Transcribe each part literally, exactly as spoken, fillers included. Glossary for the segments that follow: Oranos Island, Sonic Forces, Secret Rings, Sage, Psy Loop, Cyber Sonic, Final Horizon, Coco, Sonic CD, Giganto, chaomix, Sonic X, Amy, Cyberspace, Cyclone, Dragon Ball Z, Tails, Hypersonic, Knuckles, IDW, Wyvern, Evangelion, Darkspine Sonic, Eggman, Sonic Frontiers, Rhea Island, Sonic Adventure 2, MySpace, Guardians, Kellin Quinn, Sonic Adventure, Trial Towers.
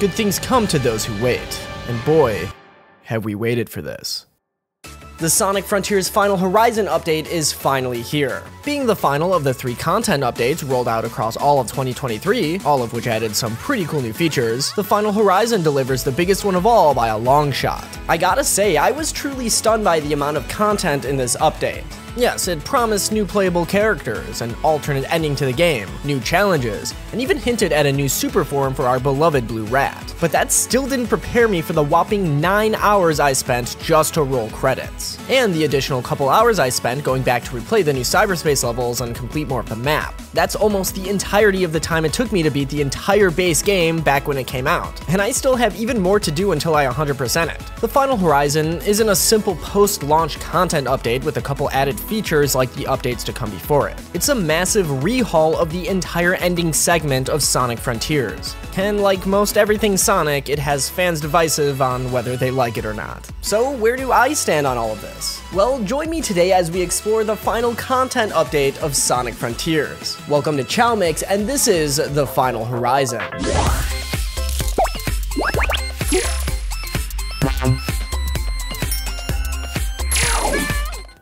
Good things come to those who wait, and boy, have we waited for this. The Sonic Frontiers Final Horizon update is finally here. Being the final of the three content updates rolled out across all of twenty twenty-three, all of which added some pretty cool new features, the Final Horizon delivers the biggest one of all by a long shot. I gotta say, I was truly stunned by the amount of content in this update. Yes, it promised new playable characters, an alternate ending to the game, new challenges, and even hinted at a new super form for our beloved blue rat. But that still didn't prepare me for the whopping nine hours I spent just to roll credits, and the additional couple hours I spent going back to replay the new cyberspace levels and complete more of the map. That's almost the entirety of the time it took me to beat the entire base game back when it came out, and I still have even more to do until I one hundred percent it. The Final Horizon isn't a simple post-launch content update with a couple added features like the updates to come before it. It's a massive rehaul of the entire ending segment of Sonic Frontiers. And like most everything Sonic, it has fans divisive on whether they like it or not. So where do I stand on all of this? Well, join me today as we explore the final content update of Sonic Frontiers. Welcome to chaomix, and this is The Final Horizon.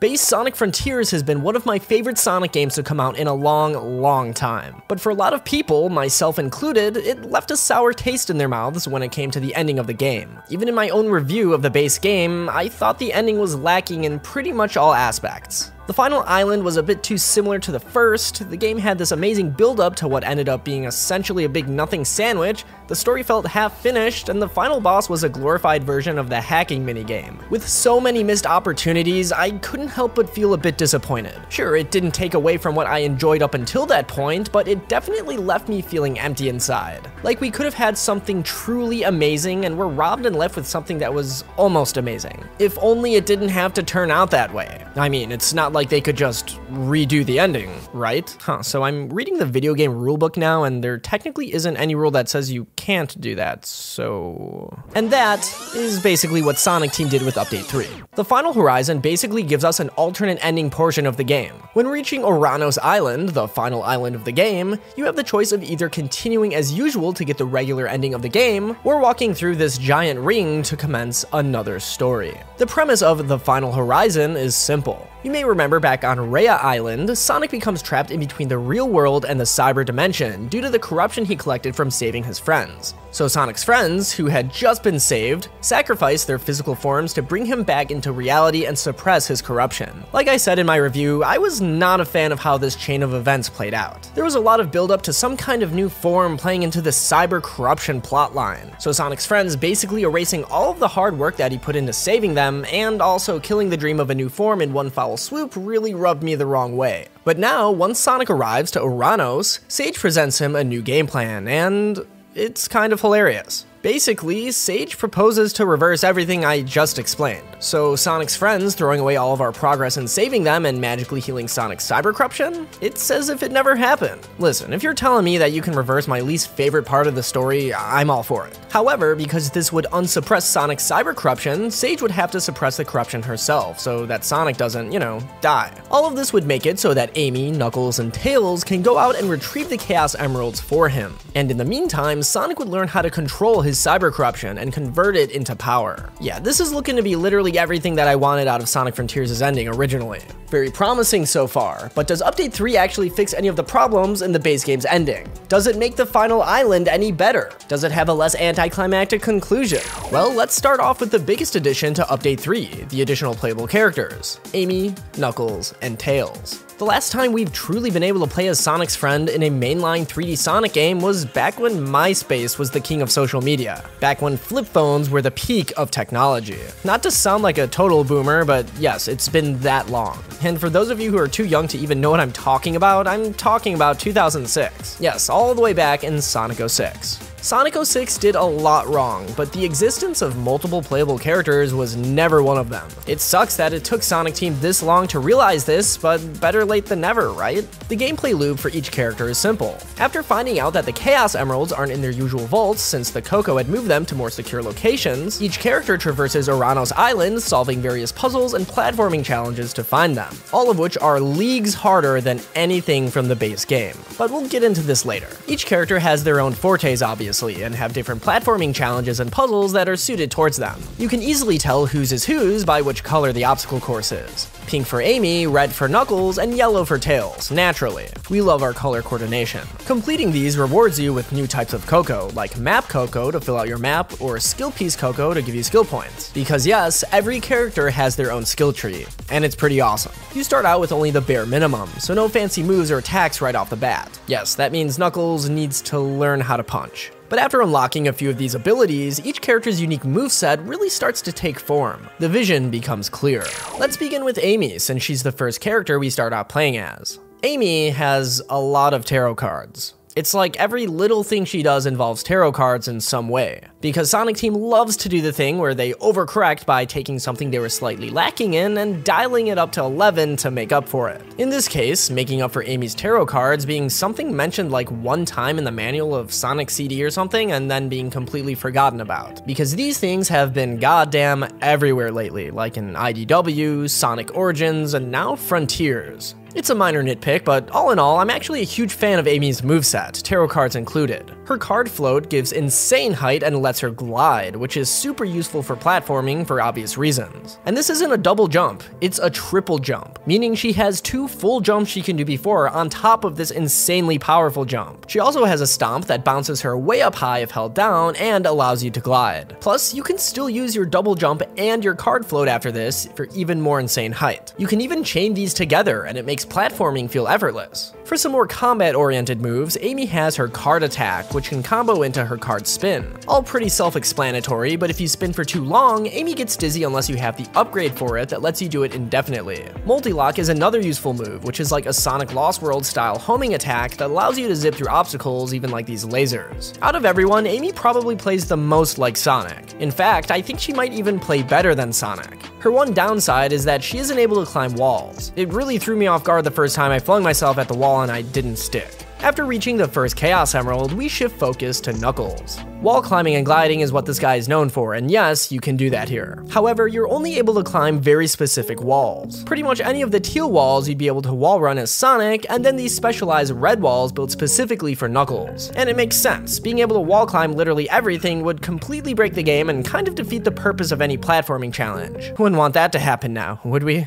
Base Sonic Frontiers has been one of my favorite Sonic games to come out in a long, long time. But for a lot of people, myself included, it left a sour taste in their mouths when it came to the ending of the game. Even in my own review of the base game, I thought the ending was lacking in pretty much all aspects. The final island was a bit too similar to the first, the game had this amazing build-up to what ended up being essentially a big nothing sandwich, the story felt half-finished, and the final boss was a glorified version of the hacking minigame. With so many missed opportunities, I couldn't help but feel a bit disappointed. Sure, it didn't take away from what I enjoyed up until that point, but it definitely left me feeling empty inside. Like we could have had something truly amazing, and we're robbed and left with something that was almost amazing. If only it didn't have to turn out that way. I mean, it's not like Like they could just redo the ending, right? Huh, so I'm reading the video game rulebook now, and there technically isn't any rule that says you can't do that, so... And that is basically what Sonic Team did with Update three. The Final Horizon basically gives us an alternate ending portion of the game. When reaching Oranos Island, the final island of the game, you have the choice of either continuing as usual to get the regular ending of the game, or walking through this giant ring to commence another story. The premise of The Final Horizon is simple. You may remember back on Rhea Island, Sonic becomes trapped in between the real world and the cyber dimension due to the corruption he collected from saving his friends. So Sonic's friends, who had just been saved, sacrifice their physical forms to bring him back into reality and suppress his corruption. Like I said in my review, I was not a fan of how this chain of events played out. There was a lot of buildup to some kind of new form playing into the cyber corruption plotline. So Sonic's friends basically erasing all of the hard work that he put into saving them and also killing the dream of a new form in one foul swoop really rubbed me the wrong way. But now, once Sonic arrives to Oranos, Sage presents him a new game plan, and it's kind of hilarious. Basically, Sage proposes to reverse everything I just explained. So Sonic's friends throwing away all of our progress and saving them and magically healing Sonic's cyber corruption? It's as if it never happened. Listen, if you're telling me that you can reverse my least favorite part of the story, I'm all for it. However, because this would unsuppress Sonic's cyber corruption, Sage would have to suppress the corruption herself so that Sonic doesn't, you know, die. All of this would make it so that Amy, Knuckles, and Tails can go out and retrieve the Chaos Emeralds for him. And in the meantime, Sonic would learn how to control his his cyber corruption and convert it into power. Yeah, this is looking to be literally everything that I wanted out of Sonic Frontiers' ending originally. Very promising so far, but does Update three actually fix any of the problems in the base game's ending? Does it make the final island any better? Does it have a less anticlimactic conclusion? Well, let's start off with the biggest addition to Update three, the additional playable characters, Amy, Knuckles, and Tails. The last time we've truly been able to play as Sonic's friend in a mainline three D Sonic game was back when MySpace was the king of social media, back when flip phones were the peak of technology. Not to sound like a total boomer, but yes, it's been that long. And for those of you who are too young to even know what I'm talking about, I'm talking about two thousand six. Yes, all the way back in Sonic oh six. Sonic oh six did a lot wrong, but the existence of multiple playable characters was never one of them. It sucks that it took Sonic Team this long to realize this, but better late than never, right? The gameplay loop for each character is simple. After finding out that the Chaos Emeralds aren't in their usual vaults since the Koco had moved them to more secure locations, each character traverses Oranos Island, solving various puzzles and platforming challenges to find them, all of which are leagues harder than anything from the base game. But we'll get into this later. Each character has their own fortes, obviously, obviously, and have different platforming challenges and puzzles that are suited towards them. You can easily tell whose is whose by which color the obstacle course is. Pink for Amy, red for Knuckles, and yellow for Tails, naturally. We love our color coordination. Completing these rewards you with new types of Koco, like Map Koco to fill out your map, or Skill Piece Koco to give you skill points. Because yes, every character has their own skill tree, and it's pretty awesome. You start out with only the bare minimum, so no fancy moves or attacks right off the bat. Yes, that means Knuckles needs to learn how to punch. But after unlocking a few of these abilities, each character's unique moveset really starts to take form. The vision becomes clear. Let's begin with Amy, since she's the first character we start out playing as. Amy has a lot of tarot cards. It's like every little thing she does involves tarot cards in some way. Because Sonic Team loves to do the thing where they overcorrect by taking something they were slightly lacking in and dialing it up to eleven to make up for it. In this case, making up for Amy's tarot cards being something mentioned like one time in the manual of Sonic C D or something and then being completely forgotten about. Because these things have been goddamn everywhere lately, like in I D W, Sonic Origins, and now Frontiers. It's a minor nitpick, but all in all, I'm actually a huge fan of Amy's moveset, tarot cards included. Her card float gives insane height and lets her glide, which is super useful for platforming for obvious reasons. And this isn't a double jump, it's a triple jump, meaning she has two full jumps she can do before on top of this insanely powerful jump. She also has a stomp that bounces her way up high if held down and allows you to glide. Plus, you can still use your double jump and your card float after this for even more insane height. You can even chain these together and it makes platforming feel effortless. For some more combat-oriented moves, Amy has her card attack, which can combo into her card spin. All pretty self-explanatory, but if you spin for too long, Amy gets dizzy unless you have the upgrade for it that lets you do it indefinitely. Multi-lock is another useful move, which is like a Sonic Lost World style homing attack that allows you to zip through obstacles, even like these lasers. Out of everyone, Amy probably plays the most like Sonic. In fact, I think she might even play better than Sonic. Her one downside is that she isn't able to climb walls. It really threw me off guard the first time I flung myself at the wall and I didn't stick. After reaching the first Chaos Emerald, we shift focus to Knuckles. Wall climbing and gliding is what this guy is known for, and yes, you can do that here. However, you're only able to climb very specific walls. Pretty much any of the teal walls you'd be able to wall run as Sonic, and then these specialized red walls built specifically for Knuckles. And it makes sense, being able to wall climb literally everything would completely break the game and kind of defeat the purpose of any platforming challenge. Wouldn't want that to happen now, would we?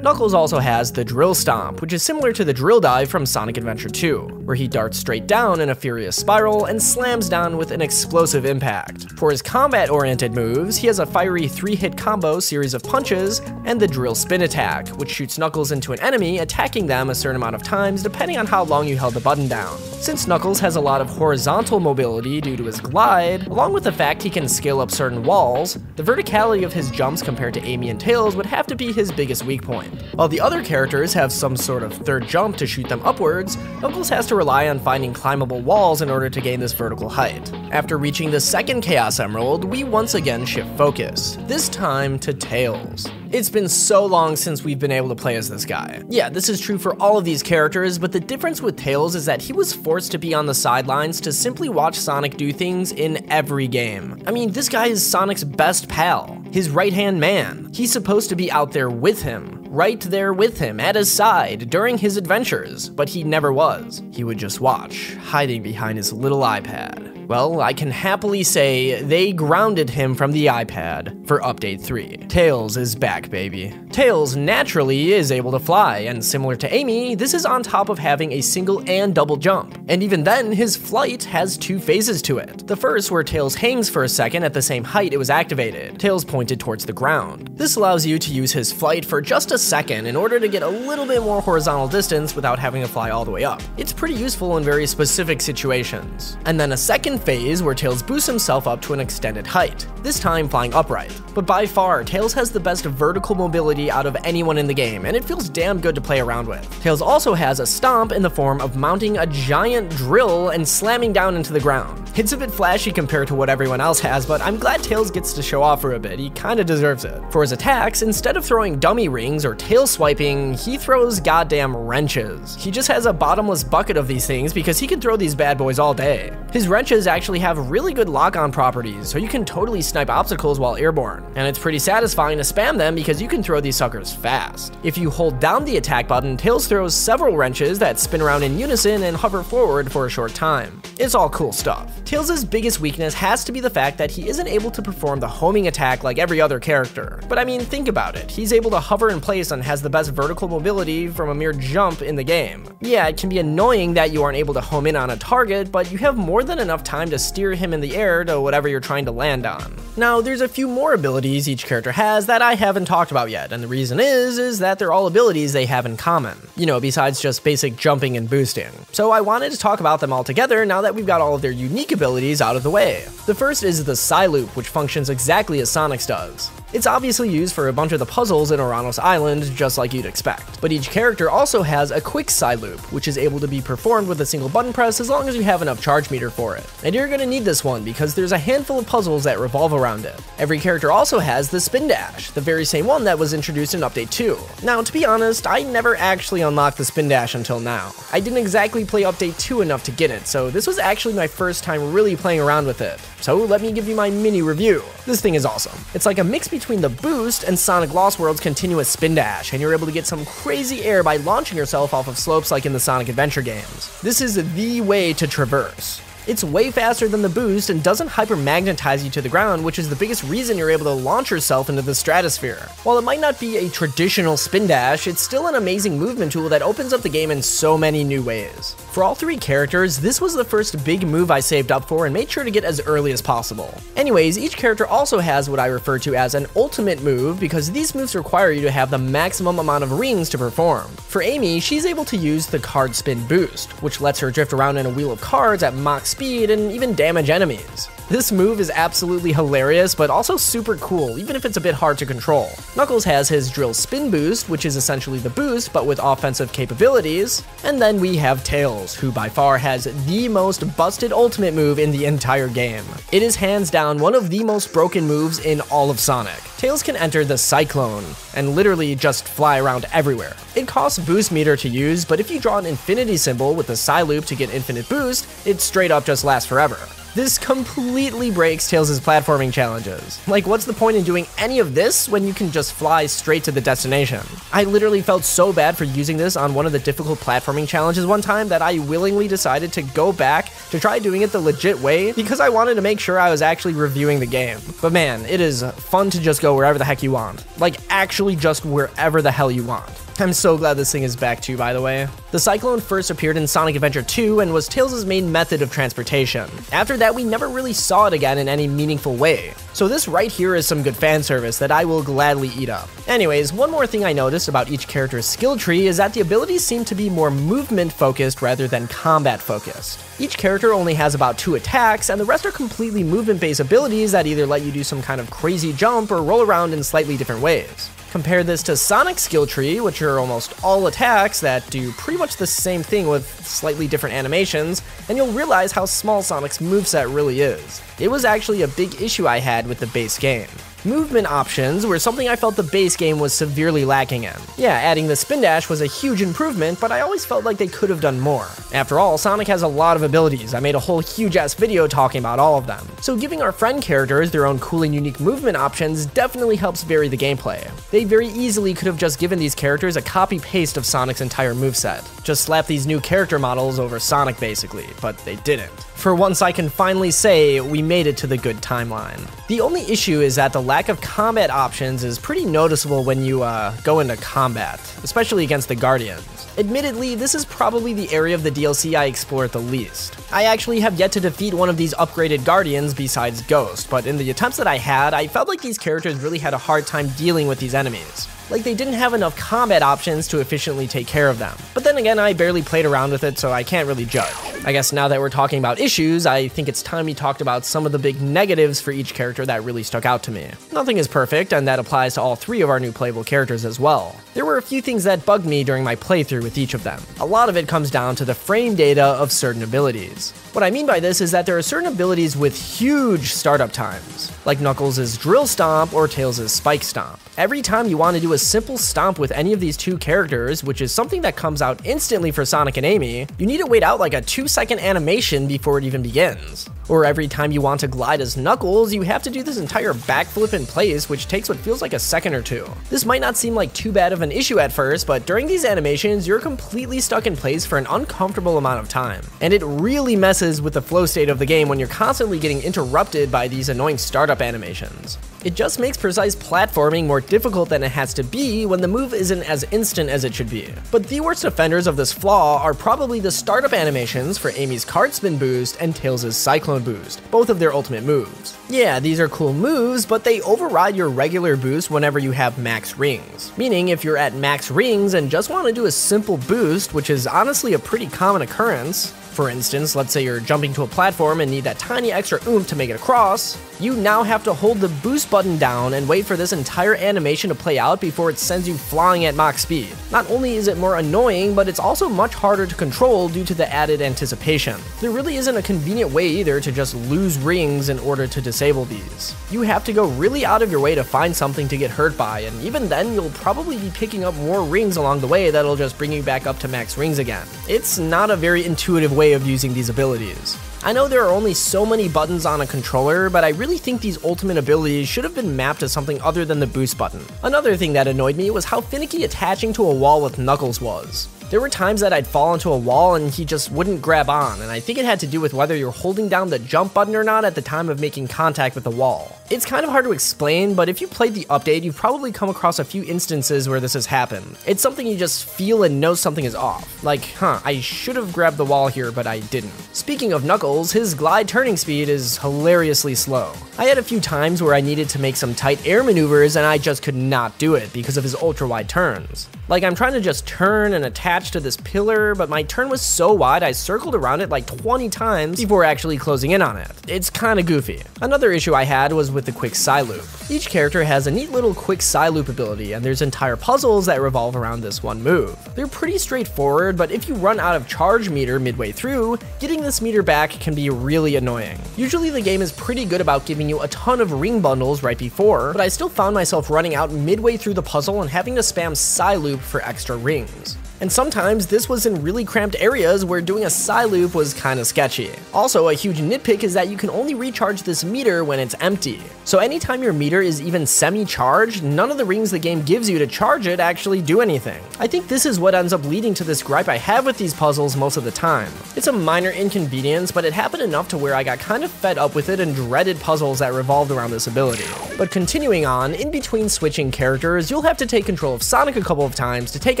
Knuckles also has the Drill Stomp, which is similar to the Drill Dive from Sonic Adventure two, where he darts straight down in a furious spiral and slams down with an explosive impact. For his combat-oriented moves, he has a fiery three-hit combo series of punches and the Drill Spin Attack, which shoots Knuckles into an enemy, attacking them a certain amount of times depending on how long you held the button down. Since Knuckles has a lot of horizontal mobility due to his glide, along with the fact he can scale up certain walls, the verticality of his jumps compared to Amy and Tails would have to be his biggest weak point. While the other characters have some sort of third jump to shoot them upwards, Knuckles has to rely on finding climbable walls in order to gain this vertical height. After reaching the second Chaos Emerald, we once again shift focus, this time to Tails. It's been so long since we've been able to play as this guy. Yeah, this is true for all of these characters, but the difference with Tails is that he was forced to be on the sidelines to simply watch Sonic do things in every game. I mean, this guy is Sonic's best pal, his right-hand man. He's supposed to be out there with him, right there with him, at his side, during his adventures, but he never was. He would just watch, hiding behind his little iPad. Well, I can happily say they grounded him from the iPad for update three. Tails is back, baby. Tails naturally is able to fly, and similar to Amy, this is on top of having a single and double jump. And even then, his flight has two phases to it. The first, where Tails hangs for a second at the same height it was activated, tails pointed towards the ground. This allows you to use his flight for just a second in order to get a little bit more horizontal distance without having to fly all the way up. It's pretty useful in very specific situations. And then a second phase where Tails boosts himself up to an extended height, this time flying upright. But by far, Tails has the best vertical mobility out of anyone in the game, and it feels damn good to play around with. Tails also has a stomp in the form of mounting a giant drill and slamming down into the ground. It's a bit flashy compared to what everyone else has, but I'm glad Tails gets to show off for a bit, he kinda deserves it. For his attacks, instead of throwing dummy rings or tail swiping, he throws goddamn wrenches. He just has a bottomless bucket of these things because he can throw these bad boys all day. His wrenches actually have really good lock-on properties, so you can totally snipe obstacles while airborne, and it's pretty satisfying to spam them because you can throw these suckers fast. If you hold down the attack button, Tails throws several wrenches that spin around in unison and hover forward for a short time. It's all cool stuff. Tails' biggest weakness has to be the fact that he isn't able to perform the homing attack like every other character. But I mean, think about it. He's able to hover in place and has the best vertical mobility from a mere jump in the game. Yeah, it can be annoying that you aren't able to home in on a target, but you have more than enough time to steer him in the air to whatever you're trying to land on. Now, there's a few more abilities each character has that I haven't talked about yet, and the reason is, is that they're all abilities they have in common. You know, besides just basic jumping and boosting. So I wanted to talk about them all together now that we've got all of their unique abilities out of the way. The first is the Psy Loop, which functions exactly as Sonic's does. It's obviously used for a bunch of the puzzles in Oranos Island, just like you'd expect. But each character also has a quick Psy Loop, which is able to be performed with a single button press as long as you have enough charge meter for it. And you're going to need this one because there's a handful of puzzles that revolve around it. Every character also has the Spin Dash, the very same one that was introduced in Update two. Now, to be honest, I never actually unlocked the Spin Dash until now. I didn't exactly play Update two enough to get it, so this was actually my first time really playing around with it. So let me give you my mini review. This thing is awesome. It's like a mix between the boost and Sonic Lost World's continuous spin dash, and you're able to get some crazy air by launching yourself off of slopes like in the Sonic Adventure games. This is the way to traverse. It's way faster than the boost and doesn't hypermagnetize you to the ground, which is the biggest reason you're able to launch yourself into the stratosphere. While it might not be a traditional spin dash, it's still an amazing movement tool that opens up the game in so many new ways. For all three characters, this was the first big move I saved up for and made sure to get as early as possible. Anyways, each character also has what I refer to as an ultimate move because these moves require you to have the maximum amount of rings to perform. For Amy, she's able to use the card spin boost, which lets her drift around in a wheel of cards at Mach speed. speed and even damage enemies. This move is absolutely hilarious, but also super cool, even if it's a bit hard to control. Knuckles has his drill spin boost, which is essentially the boost, but with offensive capabilities. And then we have Tails, who by far has the most busted ultimate move in the entire game. It is hands down one of the most broken moves in all of Sonic. Tails can enter the Cyclone and literally just fly around everywhere. It costs boost meter to use, but if you draw an infinity symbol with the Psy Loop to get infinite boost, it straight up just lasts forever. This completely breaks Tails' platforming challenges. Like, what's the point in doing any of this when you can just fly straight to the destination? I literally felt so bad for using this on one of the difficult platforming challenges one time that I willingly decided to go back to try doing it the legit way because I wanted to make sure I was actually reviewing the game. But man, it is fun to just go wherever the heck you want. Like, actually just wherever the hell you want. I'm so glad this thing is back too, by the way. The Cyclone first appeared in Sonic Adventure two and was Tails' main method of transportation. After that, we never really saw it again in any meaningful way. So this right here is some good fan service that I will gladly eat up. Anyways, one more thing I noticed about each character's skill tree is that the abilities seem to be more movement focused rather than combat focused. Each character only has about two attacks, and the rest are completely movement based abilities that either let you do some kind of crazy jump or roll around in slightly different ways. Compare this to Sonic's skill tree, which are almost all attacks that do pretty much the same thing with slightly different animations, and you'll realize how small Sonic's moveset really is. It was actually a big issue I had with the base game. Movement options were something I felt the base game was severely lacking in. Yeah, adding the spin dash was a huge improvement, but I always felt like they could have done more. After all, Sonic has a lot of abilities. I made a whole huge-ass video talking about all of them. So giving our friend characters their own cool and unique movement options definitely helps vary the gameplay. They very easily could have just given these characters a copy-paste of Sonic's entire moveset. Just slap these new character models over Sonic, basically, but they didn't. For once, I can finally say we made it to the good timeline. The only issue is that the lack of combat options is pretty noticeable when you uh, go into combat, especially against the Guardians. Admittedly, this is probably the area of the D L C I explore the least. I actually have yet to defeat one of these upgraded Guardians besides Ghost, but in the attempts that I had, I felt like these characters really had a hard time dealing with these enemies. Like, they didn't have enough combat options to efficiently take care of them. But then again, I barely played around with it, so I can't really judge. I guess now that we're talking about issues, I think it's time we talked about some of the big negatives for each character that really stuck out to me. Nothing is perfect, and that applies to all three of our new playable characters as well. There were a few things that bugged me during my playthrough with each of them. A lot of it comes down to the frame data of certain abilities. What I mean by this is that there are certain abilities with huge startup times, like Knuckles' Drill Stomp or Tails' Spike Stomp. Every time you want to do a simple stomp with any of these two characters, which is something that comes out instantly for Sonic and Amy, you need to wait out like a two second animation before it even begins. Or every time you want to glide as Knuckles, you have to do this entire backflip in place, which takes what feels like a second or two. This might not seem like too bad of an issue at first, but during these animations, you're completely stuck in place for an uncomfortable amount of time. And it really messes with the flow state of the game when you're constantly getting interrupted by these annoying startup animations. It just makes precise platforming more difficult than it has to be when the move isn't as instant as it should be. But the worst offenders of this flaw are probably the startup animations for Amy's card spin boost and Tails' Cyclone boost, both of their ultimate moves. Yeah, these are cool moves, but they override your regular boost whenever you have max rings. Meaning if you're at max rings and just want to do a simple boost, which is honestly a pretty common occurrence, for instance, let's say you're jumping to a platform and need that tiny extra oomph to make it across, you now have to hold the boost button down and wait for this entire animation to play out before it sends you flying at max speed. Not only is it more annoying, but it's also much harder to control due to the added anticipation. There really isn't a convenient way either to just lose rings in order to disable these. You have to go really out of your way to find something to get hurt by, and even then you'll probably be picking up more rings along the way that'll just bring you back up to max rings again. It's not a very intuitive way of using these abilities. I know there are only so many buttons on a controller, but I really think these ultimate abilities should have been mapped to something other than the boost button. Another thing that annoyed me was how finicky attaching to a wall with Knuckles was. There were times that I'd fall into a wall and he just wouldn't grab on, and I think it had to do with whether you're holding down the jump button or not at the time of making contact with the wall. It's kind of hard to explain, but if you played the update, you've probably come across a few instances where this has happened. It's something you just feel and know something is off. Like, huh, I should have grabbed the wall here, but I didn't. Speaking of Knuckles, his glide turning speed is hilariously slow. I had a few times where I needed to make some tight air maneuvers and I just could not do it because of his ultra-wide turns. Like, I'm trying to just turn and attach to this pillar, but my turn was so wide I circled around it like twenty times before actually closing in on it. It's kinda goofy. Another issue I had was with the quick Psy Loop. Each character has a neat little quick Psy Loop ability, and there's entire puzzles that revolve around this one move. They're pretty straightforward, but if you run out of charge meter midway through, getting this meter back can be really annoying. Usually the game is pretty good about giving you a ton of ring bundles right before, but I still found myself running out midway through the puzzle and having to spam Psy Loop for extra rings. And sometimes this was in really cramped areas where doing a Psy Loop was kinda sketchy. Also, a huge nitpick is that you can only recharge this meter when it's empty. So anytime your meter is even semi-charged, none of the rings the game gives you to charge it actually do anything. I think this is what ends up leading to this gripe I have with these puzzles most of the time. It's a minor inconvenience, but it happened enough to where I got kind of fed up with it and dreaded puzzles that revolved around this ability. But continuing on, in between switching characters, you'll have to take control of Sonic a couple of times to take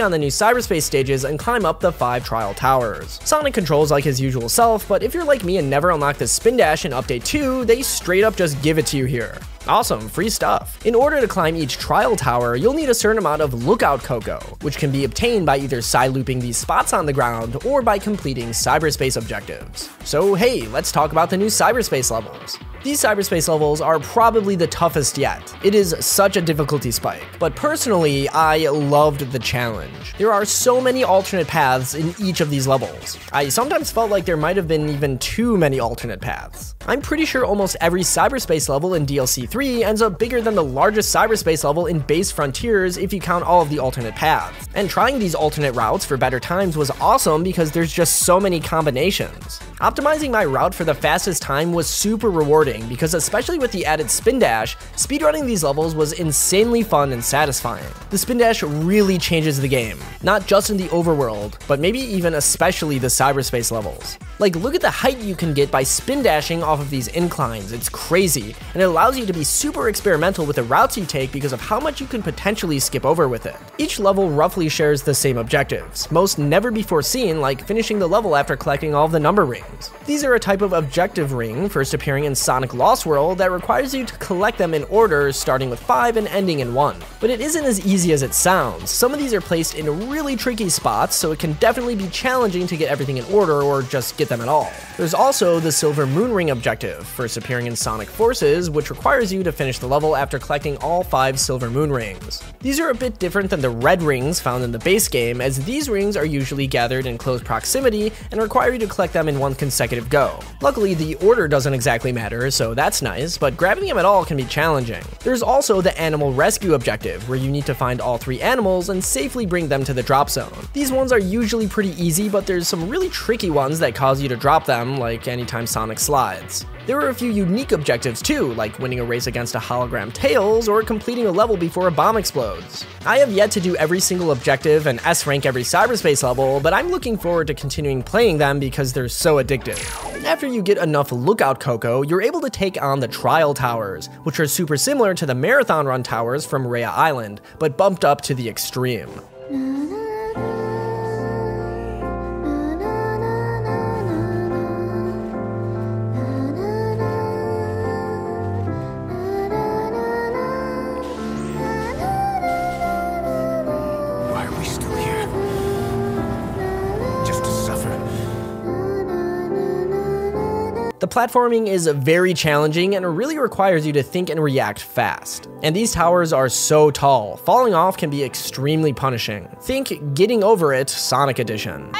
on the new Cyberspace stages and climb up the five trial towers. Sonic controls like his usual self, but if you're like me and never unlock the spin dash in update two, they straight up just give it to you here. Awesome, free stuff. In order to climb each trial tower, you'll need a certain amount of lookout Coco, which can be obtained by either Psy Looping these spots on the ground or by completing Cyberspace objectives. So hey, let's talk about the new Cyberspace levels. These Cyberspace levels are probably the toughest yet. It is such a difficulty spike, but personally, I loved the challenge. There are so many alternate paths in each of these levels. I sometimes felt like there might have been even too many alternate paths. I'm pretty sure almost every Cyberspace level in D L C three ends up bigger than the largest Cyberspace level in Base Frontiers if you count all of the alternate paths. And trying these alternate routes for better times was awesome because there's just so many combinations. Optimizing my route for the fastest time was super rewarding, because especially with the added spin dash, speedrunning these levels was insanely fun and satisfying. The spin dash really changes the game, not just in the overworld, but maybe even especially the Cyberspace levels. Like, look at the height you can get by spin dashing off of these inclines, it's crazy, and it allows you to be super experimental with the routes you take because of how much you can potentially skip over with it. Each level roughly shares the same objectives, most never before seen, like finishing the level after collecting all of the number rings. These are a type of objective ring, first appearing in Sonic Lost World, that requires you to collect them in order, starting with five and ending in one. But it isn't as easy as it sounds. Some of these are placed in really tricky spots, so it can definitely be challenging to get everything in order or just get them at all. There's also the Silver Moon Ring objective, first appearing in Sonic Forces, which requires you to finish the level after collecting all five Silver Moon Rings. These are a bit different than the red rings found in the base game, as these rings are usually gathered in close proximity and require you to collect them in one consecutive go. Luckily, the order doesn't exactly matter, forever, so that's nice, but grabbing him at all can be challenging. There's also the animal rescue objective, where you need to find all three animals and safely bring them to the drop zone. These ones are usually pretty easy, but there's some really tricky ones that cause you to drop them, like anytime Sonic slides. There were a few unique objectives too, like winning a race against a hologram Tails or completing a level before a bomb explodes. I have yet to do every single objective and S-rank every cyberspace level, but I'm looking forward to continuing playing them because they're so addictive. After you get enough Lookout Coco, you're able to take on the Trial Towers, which are super similar to the Marathon Run Towers from Rhea Island, but bumped up to the extreme. The platforming is very challenging and really requires you to think and react fast. And these towers are so tall, falling off can be extremely punishing. Think Getting Over It, Sonic Edition.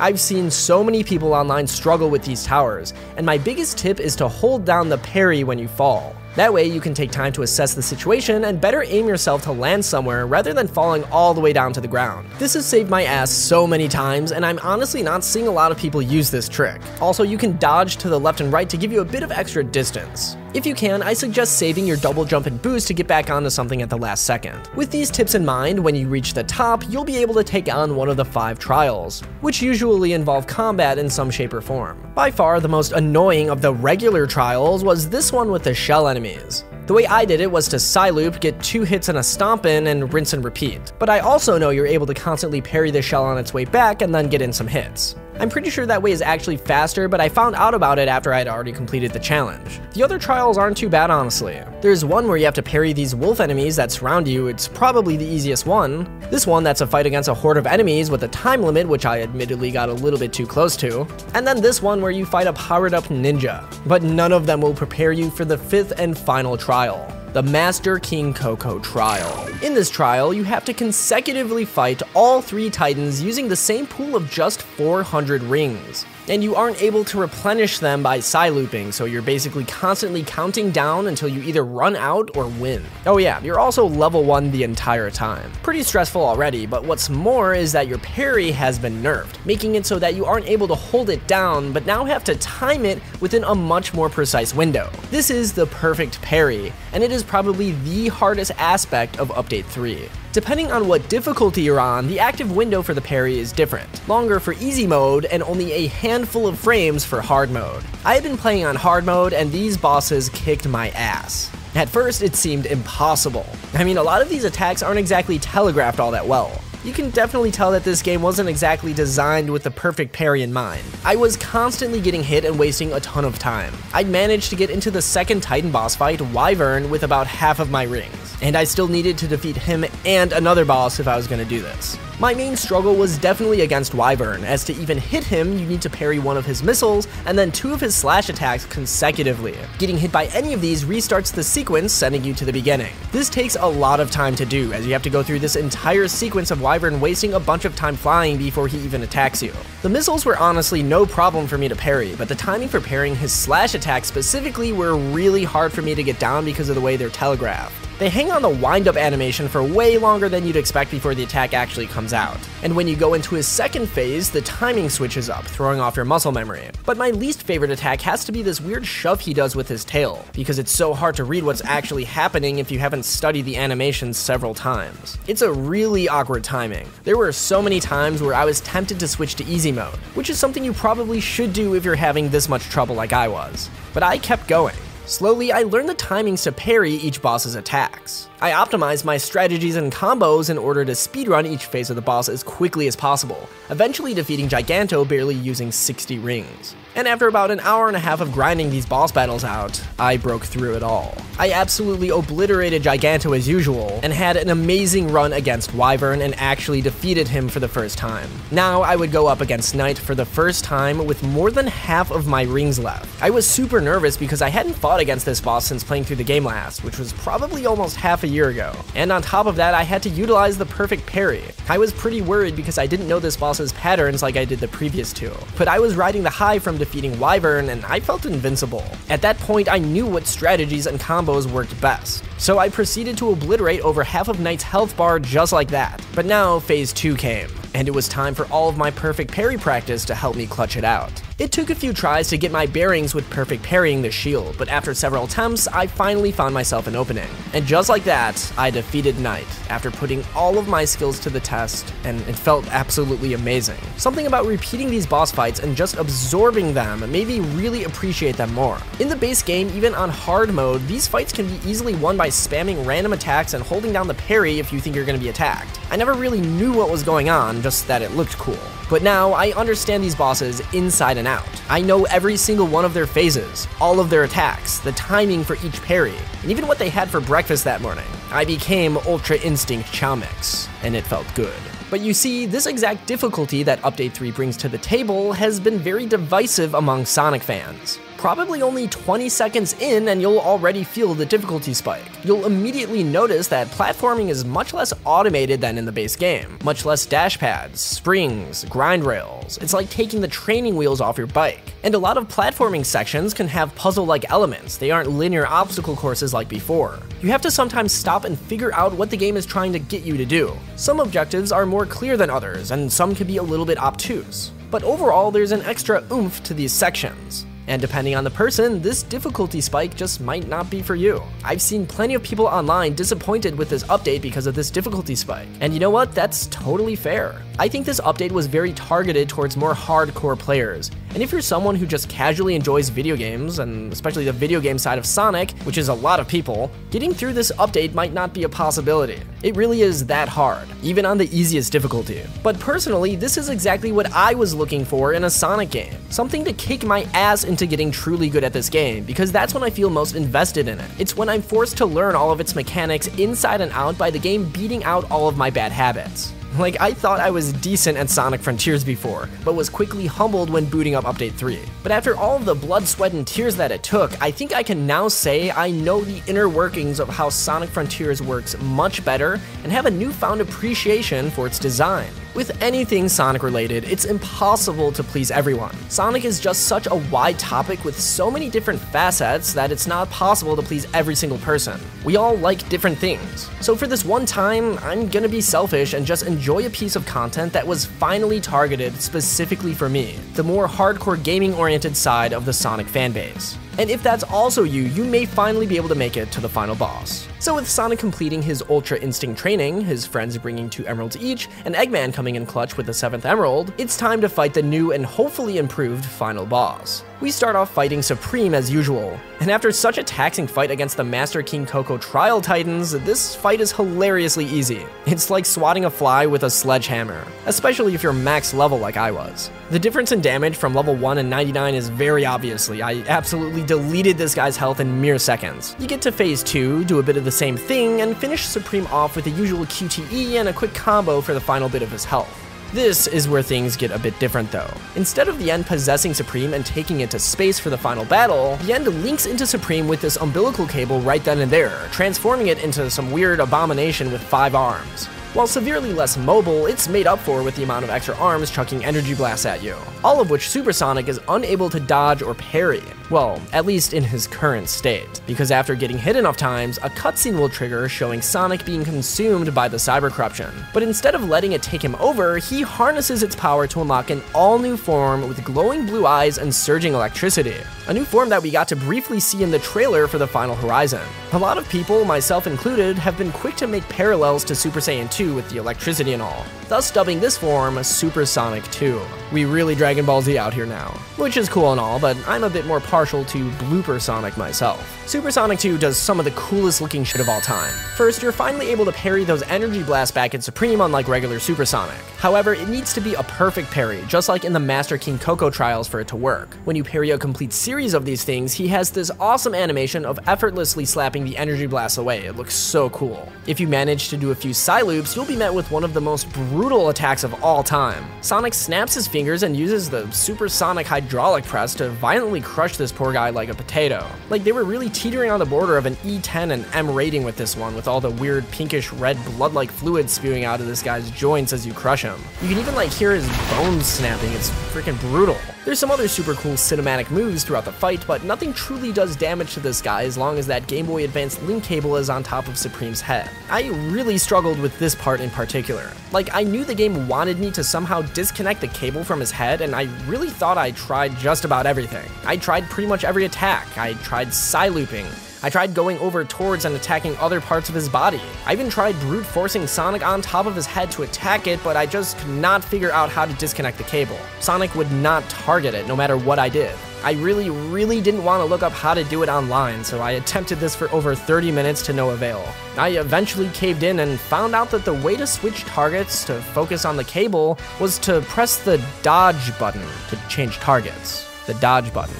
I've seen so many people online struggle with these towers, and my biggest tip is to hold down the parry when you fall. That way you can take time to assess the situation and better aim yourself to land somewhere rather than falling all the way down to the ground. This has saved my ass so many times, and I'm honestly not seeing a lot of people use this trick. Also, you can dodge to the left and right to give you a bit of extra distance. If you can, I suggest saving your double jump and boost to get back onto something at the last second. With these tips in mind, when you reach the top, you'll be able to take on one of the five trials, which usually involve combat in some shape or form. By far, the most annoying of the regular trials was this one with the shell enemy. Enemies. The way I did it was to Psy Loop, get two hits and a stomp in, and rinse and repeat. But I also know you're able to constantly parry the shell on its way back and then get in some hits. I'm pretty sure that way is actually faster, but I found out about it after I had already completed the challenge. The other trials aren't too bad, honestly. There's one where you have to parry these wolf enemies that surround you. It's probably the easiest one. This one, that's a fight against a horde of enemies with a time limit, which I admittedly got a little bit too close to. And then this one where you fight a powered up ninja. But none of them will prepare you for the fifth and final trial. The Master King Coco trial. In this trial, you have to consecutively fight all three titans using the same pool of just four hundred rings, and you aren't able to replenish them by Psy Looping, so you're basically constantly counting down until you either run out or win. Oh yeah, you're also level one the entire time. Pretty stressful already, but what's more is that your parry has been nerfed, making it so that you aren't able to hold it down, but now have to time it within a much more precise window. This is the perfect parry, and it is probably the hardest aspect of Update three. Depending on what difficulty you're on, the active window for the parry is different. Longer for easy mode, and only a handful of frames for hard mode. I have been playing on hard mode, and these bosses kicked my ass. At first, it seemed impossible. I mean, a lot of these attacks aren't exactly telegraphed all that well. You can definitely tell that this game wasn't exactly designed with the perfect parry in mind. I was constantly getting hit and wasting a ton of time. I'd managed to get into the second Titan boss fight, Wyvern, with about half of my rings, and I still needed to defeat him and another boss if I was gonna do this. My main struggle was definitely against Wyvern, as to even hit him, you need to parry one of his missiles and then two of his slash attacks consecutively. Getting hit by any of these restarts the sequence, sending you to the beginning. This takes a lot of time to do, as you have to go through this entire sequence of Wyvern Wyvern wasting a bunch of time flying before he even attacks you. The missiles were honestly no problem for me to parry, but the timing for parrying his slash attacks specifically were really hard for me to get down because of the way they're telegraphed. They hang on the wind-up animation for way longer than you'd expect before the attack actually comes out. And when you go into his second phase, the timing switches up, throwing off your muscle memory. But my least favorite attack has to be this weird shove he does with his tail, because it's so hard to read what's actually happening if you haven't studied the animation several times. It's a really awkward timing. There were so many times where I was tempted to switch to easy mode, which is something you probably should do if you're having this much trouble like I was. But I kept going. Slowly, I learned the timings to parry each boss's attacks. I optimized my strategies and combos in order to speedrun each phase of the boss as quickly as possible, eventually defeating Giganto barely using sixty rings. And after about an hour and a half of grinding these boss battles out, I broke through it all. I absolutely obliterated Giganto as usual, and had an amazing run against Wyvern and actually defeated him for the first time. Now I would go up against Knight for the first time with more than half of my rings left. I was super nervous because I hadn't fought against this boss since playing through the game last, which was probably almost half a year ago. And on top of that, I had to utilize the perfect parry. I was pretty worried because I didn't know this boss's patterns like I did the previous two, but I was riding the high from defeating Wyvern and I felt invincible. At that point, I knew what strategies and combos worked best, so I proceeded to obliterate over half of Knight's health bar just like that. But now phase two came, and it was time for all of my perfect parry practice to help me clutch it out. It took a few tries to get my bearings with perfect parrying the shield, but after several attempts, I finally found myself an opening. And just like that, I defeated Knight after putting all of my skills to the test, and it felt absolutely amazing. Something about repeating these boss fights and just absorbing them made me really appreciate them more. In the base game, even on hard mode, these fights can be easily won by spamming random attacks and holding down the parry if you think you're going to be attacked. I never really knew what was going on, just that it looked cool. But now, I understand these bosses inside and out. I know every single one of their phases, all of their attacks, the timing for each parry, and even what they had for breakfast that morning. I became Ultra Instinct Chaomix, and it felt good. But you see, this exact difficulty that Update three brings to the table has been very divisive among Sonic fans. Probably only twenty seconds in and you'll already feel the difficulty spike. You'll immediately notice that platforming is much less automated than in the base game. Much less dash pads, springs, grind rails. It's like taking the training wheels off your bike. And a lot of platforming sections can have puzzle-like elements. They aren't linear obstacle courses like before. You have to sometimes stop and figure out what the game is trying to get you to do. Some objectives are more clear than others, and some can be a little bit obtuse. But overall, there's an extra oomph to these sections. And depending on the person, this difficulty spike just might not be for you. I've seen plenty of people online disappointed with this update because of this difficulty spike. And you know what? That's totally fair. I think this update was very targeted towards more hardcore players. And if you're someone who just casually enjoys video games, and especially the video game side of Sonic, which is a lot of people, getting through this update might not be a possibility. It really is that hard, even on the easiest difficulty. But personally, this is exactly what I was looking for in a Sonic game. Something to kick my ass into getting truly good at this game, because that's when I feel most invested in it. It's when I'm forced to learn all of its mechanics inside and out by the game beating out all of my bad habits. Like, I thought I was decent at Sonic Frontiers before, but was quickly humbled when booting up Update three. But after all of the blood, sweat, and tears that it took, I think I can now say I know the inner workings of how Sonic Frontiers works much better and have a newfound appreciation for its design. With anything Sonic related, it's impossible to please everyone. Sonic is just such a wide topic with so many different facets that it's not possible to please every single person. We all like different things. So for this one time, I'm gonna be selfish and just enjoy a piece of content that was finally targeted specifically for me, the more hardcore gaming-oriented side of the Sonic fanbase. And if that's also you, you may finally be able to make it to the final boss. So with Sonic completing his Ultra Instinct training, his friends bringing two emeralds each, and Eggman coming in clutch with the seventh emerald, it's time to fight the new and hopefully improved final boss. We start off fighting Supreme as usual, and after such a taxing fight against the Master King Coco Trial Titans, this fight is hilariously easy. It's like swatting a fly with a sledgehammer, especially if you're max level like I was. The difference in damage from level one and ninety-nine is very obviously. I absolutely deleted this guy's health in mere seconds. You get to phase two, do a bit of the same thing, and finish Supreme off with the usual Q T E and a quick combo for the final bit of his health. This is where things get a bit different though. Instead of the end possessing Supreme and taking it to space for the final battle, the end links into Supreme with this umbilical cable right then and there, transforming it into some weird abomination with five arms. While severely less mobile, it's made up for with the amount of extra arms chucking energy blasts at you, all of which Super Sonic is unable to dodge or parry. Well, at least in his current state, because after getting hit enough times, a cutscene will trigger showing Sonic being consumed by the cyber corruption. But instead of letting it take him over, he harnesses its power to unlock an all-new form with glowing blue eyes and surging electricity, a new form that we got to briefly see in the trailer for the Final Horizon. A lot of people, myself included, have been quick to make parallels to Super Saiyan two with the electricity and all, thus dubbing this form Super Sonic two. We really Dragon Ball Z out here now, which is cool and all, but I'm a bit more partial to Blooper Sonic myself. Super Sonic two does some of the coolest looking shit of all time. First, you're finally able to parry those energy blasts back at Supreme unlike regular Super Sonic. However, it needs to be a perfect parry, just like in the Master King Coco trials for it to work. When you parry a complete series of these things, he has this awesome animation of effortlessly slapping the energy blasts away. It looks so cool. If you manage to do a few Psy Loops, you'll be met with one of the most brutal attacks of all time. Sonic snaps his fingers and uses the supersonic hydraulic press to violently crush the this poor guy like a potato. Like, they were really teetering on the border of an E ten and M rating with this one, with all the weird pinkish red blood-like fluid spewing out of this guy's joints as you crush him. You can even like hear his bones snapping. It's freaking brutal. There's some other super cool cinematic moves throughout the fight, but nothing truly does damage to this guy as long as that Game Boy Advance link cable is on top of Supreme's head. I really struggled with this part in particular. Like, I knew the game wanted me to somehow disconnect the cable from his head, and I really thought I tried just about everything. I tried pretty much every attack. I tried Psy Looping. I tried going over towards and attacking other parts of his body. I even tried brute forcing Sonic on top of his head to attack it, but I just could not figure out how to disconnect the cable. Sonic would not target it no matter what I did. I really, really didn't want to look up how to do it online, so I attempted this for over thirty minutes to no avail. I eventually caved in and found out that the way to switch targets to focus on the cable was to press the dodge button to change targets. The dodge button.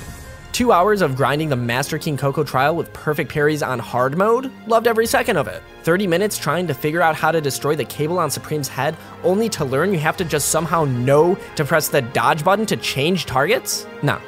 Two hours of grinding the Master King Coco trial with perfect parries on hard mode? Loved every second of it. thirty minutes trying to figure out how to destroy the cable on Supreme's head, only to learn you have to just somehow know to press the dodge button to change targets? Nah.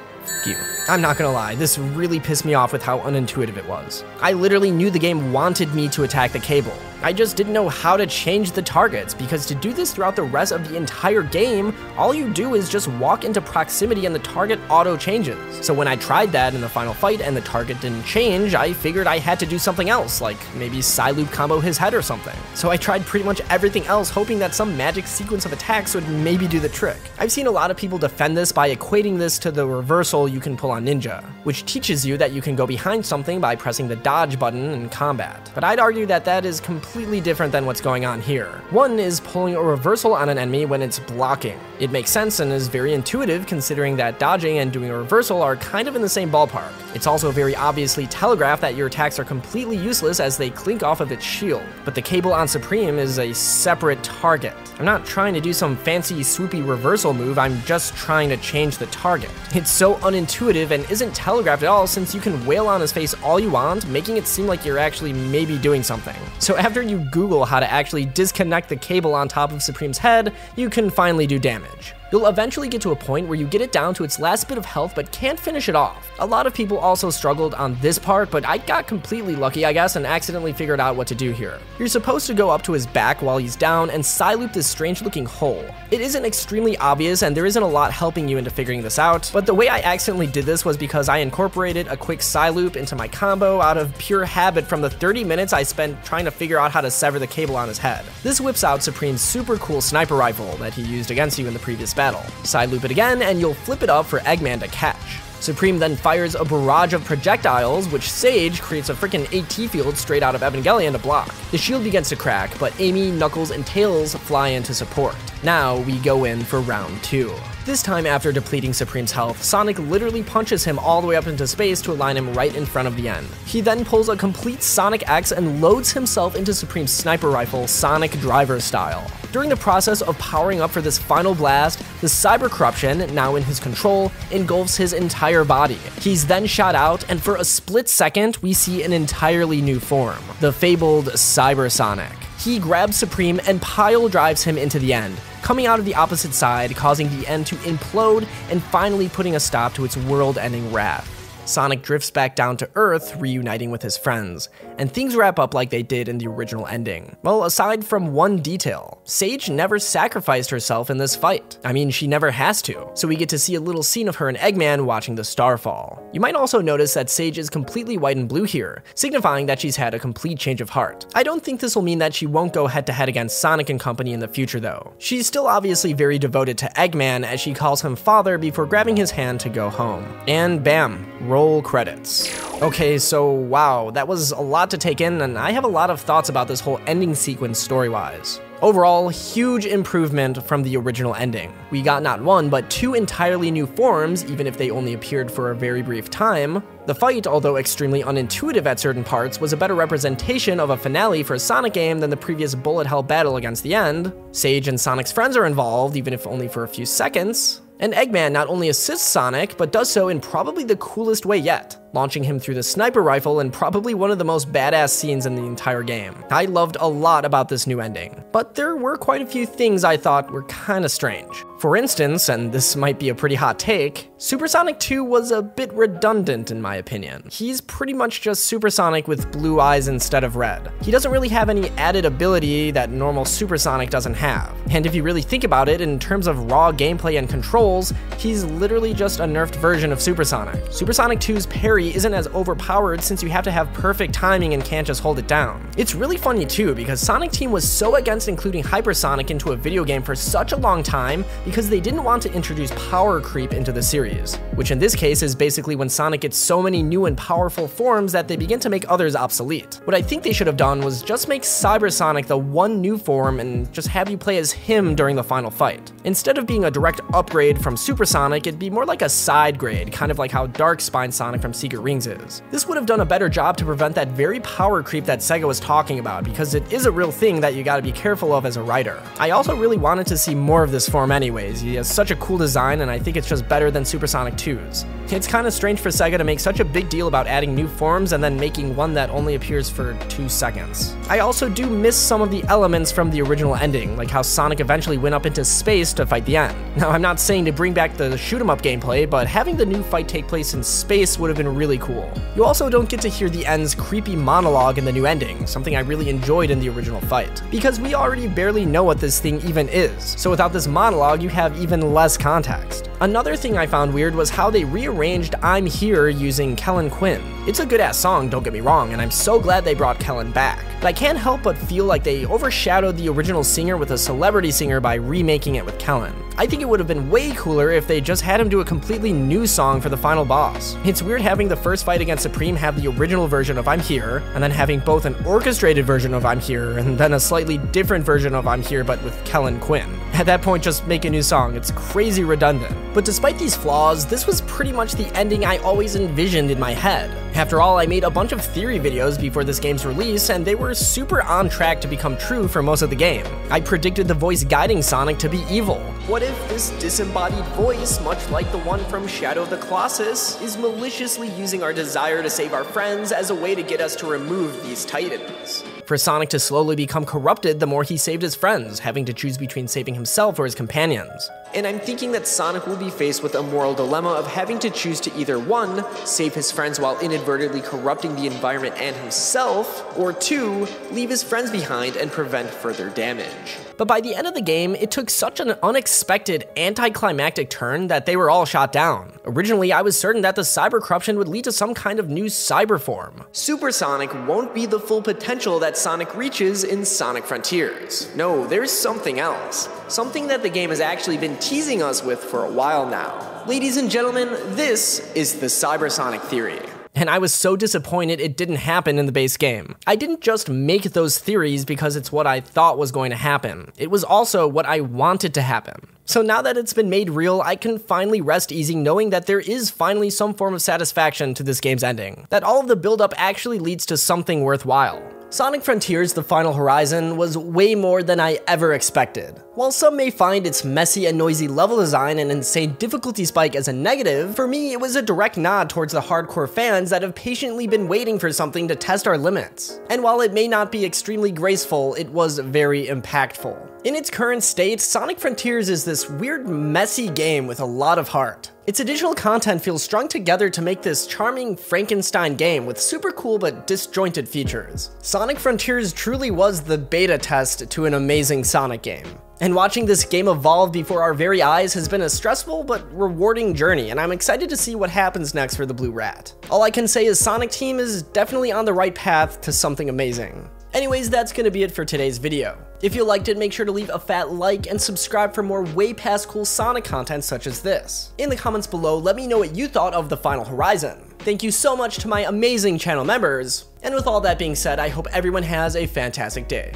You. I'm not gonna lie, this really pissed me off with how unintuitive it was. I literally knew the game wanted me to attack the cable. I just didn't know how to change the targets, because to do this throughout the rest of the entire game, all you do is just walk into proximity and the target auto changes. So when I tried that in the final fight and the target didn't change, I figured I had to do something else, like maybe Psy Loop combo his head or something. So I tried pretty much everything else, hoping that some magic sequence of attacks would maybe do the trick. I've seen a lot of people defend this by equating this to the reversal you can pull on Ninja, which teaches you that you can go behind something by pressing the dodge button in combat. But I'd argue that that is completely different than what's going on here. One is pulling a reversal on an enemy when it's blocking. It makes sense and is very intuitive, considering that dodging and doing a reversal are kind of in the same ballpark. It's also very obviously telegraphed that your attacks are completely useless as they clink off of its shield. But the cable on Supreme is a separate target. I'm not trying to do some fancy swoopy reversal move, I'm just trying to change the target. It's so unintuitive and isn't telegraphed at all, since you can wail on his face all you want, making it seem like you're actually maybe doing something. So after you Google how to actually disconnect the cable on top of Supreme's head, you can finally do damage. You'll eventually get to a point where you get it down to its last bit of health but can't finish it off. A lot of people also struggled on this part, but I got completely lucky, I guess, and accidentally figured out what to do here. You're supposed to go up to his back while he's down and Psy Loop this strange looking hole. It isn't extremely obvious and there isn't a lot helping you into figuring this out, but the way I accidentally did this was because I incorporated a quick Psy Loop into my combo out of pure habit from the thirty minutes I spent trying to figure out how to sever the cable on his head. This whips out Supreme's super cool sniper rifle that he used against you in the previous battle. battle. Psy Loop it again, and you'll flip it up for Eggman to catch. Supreme then fires a barrage of projectiles, which Sage creates a freaking AT field straight out of Evangelion to block. The shield begins to crack, but Amy, Knuckles, and Tails fly in to support. Now we go in for round two. This time, after depleting Supreme's health, Sonic literally punches him all the way up into space to align him right in front of the end. He then pulls a complete Sonic X and loads himself into Supreme's sniper rifle, Sonic Driver style. During the process of powering up for this final blast, the cyber corruption, now in his control, engulfs his entire body. He's then shot out, and for a split second, we see an entirely new form, the fabled Cyber Sonic. He grabs Supreme and pile drives him into the end, coming out of the opposite side, causing the end to implode and finally putting a stop to its world-ending wrath. Sonic drifts back down to Earth, reuniting with his friends, and things wrap up like they did in the original ending. Well, aside from one detail, Sage never sacrificed herself in this fight. I mean, she never has to, so we get to see a little scene of her and Eggman watching the starfall. You might also notice that Sage is completely white and blue here, signifying that she's had a complete change of heart. I don't think this will mean that she won't go head-to-head against Sonic and company in the future, though. She's still obviously very devoted to Eggman, as she calls him father before grabbing his hand to go home. And bam. Roll credits. Okay, so wow, that was a lot to take in, and I have a lot of thoughts about this whole ending sequence story-wise. Overall, huge improvement from the original ending. We got not one, but two entirely new forms, even if they only appeared for a very brief time. The fight, although extremely unintuitive at certain parts, was a better representation of a finale for a Sonic game than the previous bullet hell battle against the end. Sage and Sonic's friends are involved, even if only for a few seconds. And Eggman not only assists Sonic, but does so in probably the coolest way yet, launching him through the sniper rifle in probably one of the most badass scenes in the entire game. I loved a lot about this new ending, but there were quite a few things I thought were kinda strange. For instance, and this might be a pretty hot take, Super Sonic two was a bit redundant in my opinion. He's pretty much just Super Sonic with blue eyes instead of red. He doesn't really have any added ability that normal Super Sonic doesn't have. And if you really think about it, in terms of raw gameplay and controls, he's literally just a nerfed version of Super Sonic. Super Sonic two's parry isn't as overpowered since you have to have perfect timing and can't just hold it down. It's really funny too, because Sonic Team was so against including Hypersonic into a video game for such a long time because they didn't want to introduce power creep into the series, which in this case is basically when Sonic gets so many new and powerful forms that they begin to make others obsolete. What I think they should have done was just make Cyber Sonic the one new form and just have you play as him during the final fight. Instead of being a direct upgrade from Super Sonic, it'd be more like a side grade, kind of like how Darkspine Sonic from Secret Rings is. This would have done a better job to prevent that very power creep that Sega was talking about, because it is a real thing that you gotta be careful of as a writer. I also really wanted to see more of this form anyways. He has such a cool design, and I think it's just better than Super Sonic two's. It's kinda strange for Sega to make such a big deal about adding new forms and then making one that only appears for two seconds. I also do miss some of the elements from the original ending, like how Sonic eventually went up into space to fight the end. Now, I'm not saying to bring back the shoot-em-up gameplay, but having the new fight take place in space would have been really cool. You also don't get to hear the end's creepy monologue in the new ending, something I really enjoyed in the original fight, because we already barely know what this thing even is, so without this monologue you have even less context. Another thing I found weird was how they rearranged I'm Here using Kellin Quinn. It's a good-ass song, don't get me wrong, and I'm so glad they brought Kellin back, but I can't help but feel like they overshadowed the original singer with a celebrity singer by remaking it with Kellin. I think it would have been way cooler if they just had him do a completely new song for the final boss. It's weird having the first fight against Supreme have the original version of I'm Here, and then having both an orchestrated version of I'm Here, and then a slightly different version of I'm Here but with Kellin Quinn. At that point, just make a new song. It's crazy redundant. But despite these flaws, this was pretty much the ending I always envisioned in my head. After all, I made a bunch of theory videos before this game's release, and they were super on track to become true for most of the game. I predicted the voice guiding Sonic to be evil. What if this disembodied voice, much like the one from Shadow of the Colossus, is maliciously using our desire to save our friends as a way to get us to remove these titans? For Sonic to slowly become corrupted the more he saved his friends, having to choose between saving himself or his companions. And I'm thinking that Sonic will be faced with a moral dilemma of having to choose to either one, save his friends while inadvertently corrupting the environment and himself, or two, leave his friends behind and prevent further damage. But by the end of the game, it took such an unexpected, anticlimactic turn that they were all shot down. Originally, I was certain that the cyber corruption would lead to some kind of new cyber form. Super Sonic won't be the full potential that Sonic reaches in Sonic Frontiers. No, there's something else. Something that the game has actually been teasing us with for a while now. Ladies and gentlemen, this is the Cyber Sonic theory. And I was so disappointed it didn't happen in the base game. I didn't just make those theories because it's what I thought was going to happen. It was also what I wanted to happen. So now that it's been made real, I can finally rest easy knowing that there is finally some form of satisfaction to this game's ending. That all of the build-up actually leads to something worthwhile. Sonic Frontiers: The Final Horizon was way more than I ever expected. While some may find its messy and noisy level design and insane difficulty spike as a negative, for me it was a direct nod towards the hardcore fans that have patiently been waiting for something to test our limits. And while it may not be extremely graceful, it was very impactful. In its current state, Sonic Frontiers is this weird, messy game with a lot of heart. Its additional content feels strung together to make this charming Frankenstein game with super cool but disjointed features. Sonic Frontiers truly was the beta test to an amazing Sonic game. And watching this game evolve before our very eyes has been a stressful but rewarding journey, and I'm excited to see what happens next for the Blue Rat. All I can say is Sonic Team is definitely on the right path to something amazing. Anyways, that's gonna be it for today's video. If you liked it, make sure to leave a fat like and subscribe for more way past cool Sonic content such as this. In the comments below, let me know what you thought of the Final Horizon. Thank you so much to my amazing channel members, and with all that being said, I hope everyone has a fantastic day.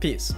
Peace.